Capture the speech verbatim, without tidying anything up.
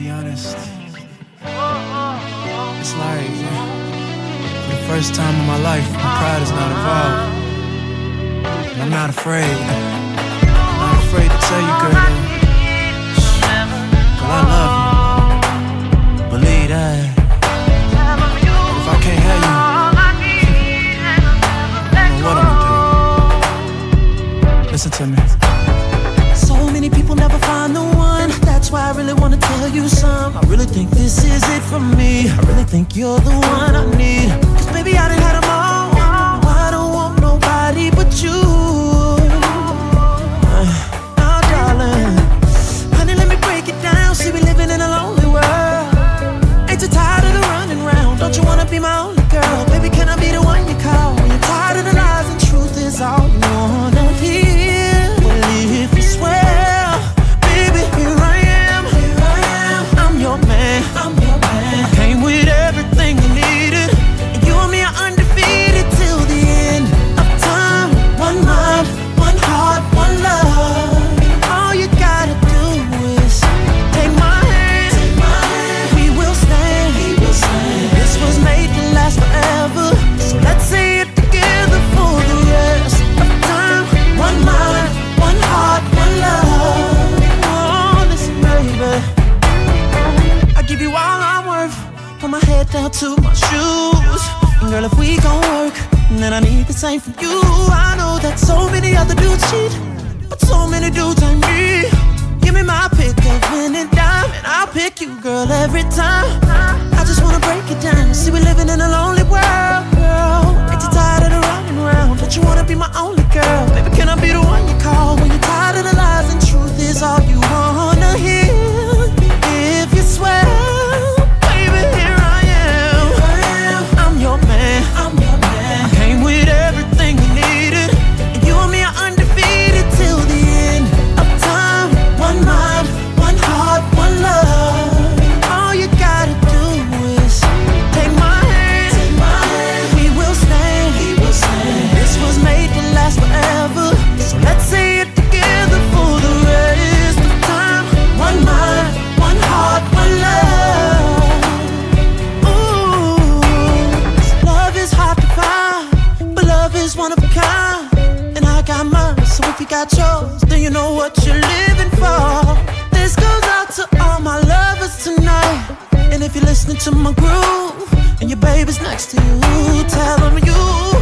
be honest. It's like, for the first time in my life, my pride is not involved. And I'm not afraid. I'm not afraid to tell you, girl, that I love you. Believe that. But if I can't have you, I don't know what I'm gonna do. Listen to me. So many people never find the one. That's why I really wanna tell you some. I really think this is it for me. I really think you're the one I need. Cause baby, I done had them all. I don't want nobody but you. Uh, oh darling, honey, let me break it down. See, we living in a lonely world. Ain't you tired of the running round? Don't you wanna be my only girl? Baby, can I be the one you call? When you're tired of the lies and truth is all you wanna hear. Well, if you swear, I'm your man. I came with everything you needed. And you and me are undefeated till the end of time. One mind, one heart, one love. All you gotta do is take my hand. Take my hand. We will stand. We will stand. This was made to last forever. So let's see it together for the rest of time. One mind, one heart, one love. Oh, listen, baby. Give you all I'm worth, put my head down to my shoes. Girl, if we gon' work, then I need the same from you. I know that so many other dudes cheat, but so many dudes ain't me. Give me my pick of win and dime, and I'll pick you, girl, every time. I just wanna break it down. See, we living in a lonely world, girl. Ain't you tired of the running round? But you wanna be my only girl. Baby, can I be the one you call? When you're tired of the lies and truth is all you wanna hear. If you swear, baby, here I am. Here I am. I'm your man. I'm your man. I came with everything you needed. And you and me are undefeated till the end of time. One mind, one heart, one love. All you gotta do is take my hand. Take my hand. We will stand. We will stand. This was made to last forever. So let's see it together for the rest of time. One mind. One heart, one love. Ooh, love is hard to find, but love is one of a kind. And I got mine, so if you got yours, then you know what you're living for. This goes out to all my lovers tonight. And if you're listening to my groove, and your baby's next to you, tell them you